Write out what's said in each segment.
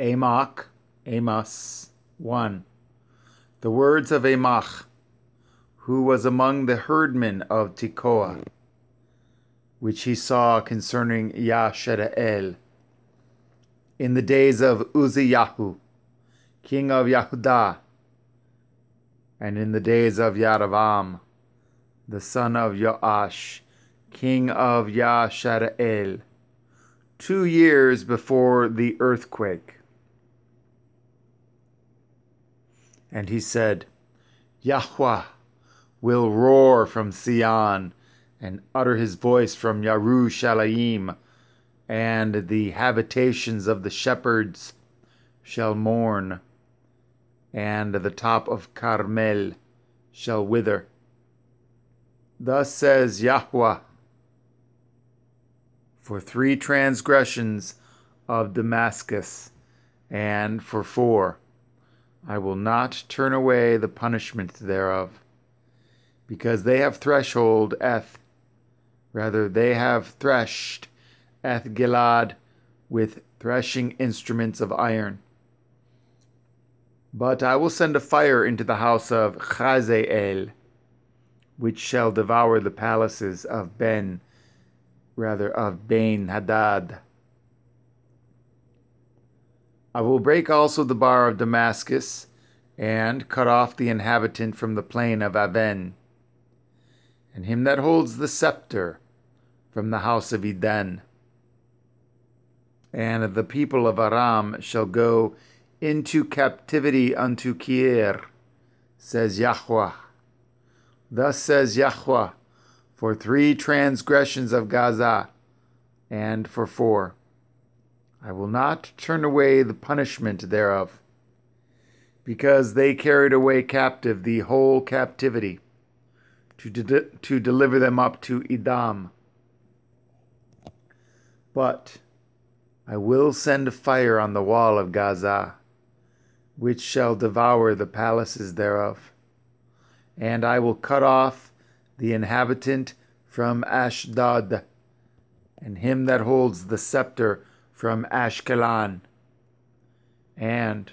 Amach, Amos 1. The words of Amach, who was among the herdmen of Tikoah, which he saw concerning Yahshadael, in the days of Uzi Yahu, king of Yahudah, and in the days of Yaravam, the son of Yoash, king of Yahshadael, 2 years before the earthquake. And he said, Yahuwah will roar from Siyan and utter his voice from Yerushalayim, and the habitations of the shepherds shall mourn, and the top of Carmel shall wither. Thus says Yahuwah, for 3 transgressions of Damascus, and for 4, I will not turn away the punishment thereof, because they have threshold Eth, rather they have threshed Eth Gilad with threshing instruments of iron. But I will send a fire into the house of Chazael, which shall devour the palaces of ben hadad. I will break also the bar of Damascus, and cut off the inhabitant from the plain of Aven, and him that holds the scepter from the house of Eden. And the people of Aram shall go into captivity unto Kir, says Yahuwah. Thus says Yahuwah, for 3 transgressions of Gaza, and for 4. I will not turn away the punishment thereof, because they carried away captive the whole captivity, to deliver them up to Edom. But I will send fire on the wall of Gaza, which shall devour the palaces thereof, and I will cut off the inhabitant from Ashdod, and him that holds the scepter from Ashkelon. And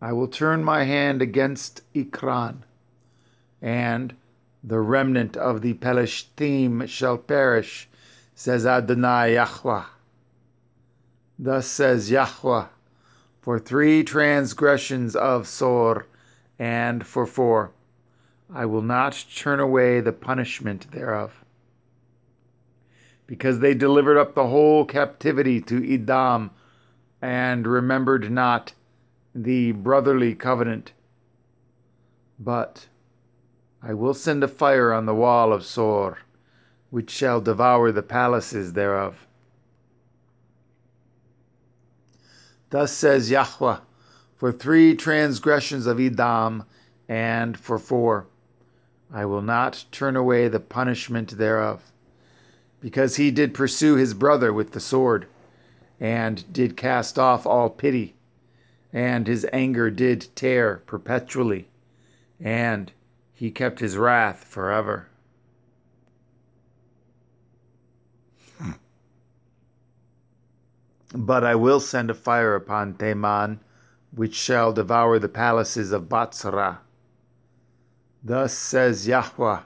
I will turn my hand against Ekron, and the remnant of the Peleshtim shall perish, says Adonai Yahweh. Thus says Yahuwah, for 3 transgressions of Sor, and for 4, I will not turn away the punishment thereof, because they delivered up the whole captivity to Edom, and remembered not the brotherly covenant. But I will send a fire on the wall of Sor, which shall devour the palaces thereof. Thus says Yahuwah, for 3 transgressions of Edom, and for 4, I will not turn away the punishment thereof, because he did pursue his brother with the sword, and did cast off all pity, and his anger did tear perpetually, and he kept his wrath forever. But I will send a fire upon Taman, which shall devour the palaces of Batzra. Thus says Yahuwah,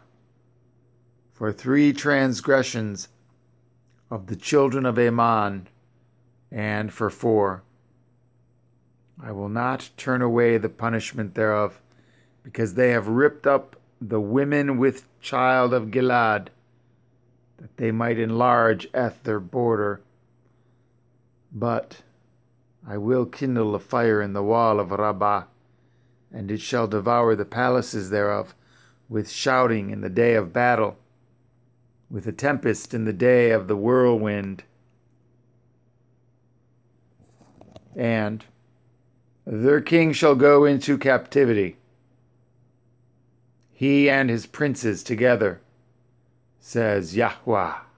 for 3 transgressions of the children of Ammon, and for 4, I will not turn away the punishment thereof, because they have ripped up the women with child of Gilead, that they might enlarge at their border. But I will kindle a fire in the wall of Rabbah, and it shall devour the palaces thereof, with shouting in the day of battle, with a tempest in the day of the whirlwind. And their king shall go into captivity, he and his princes together, says Yahuwah.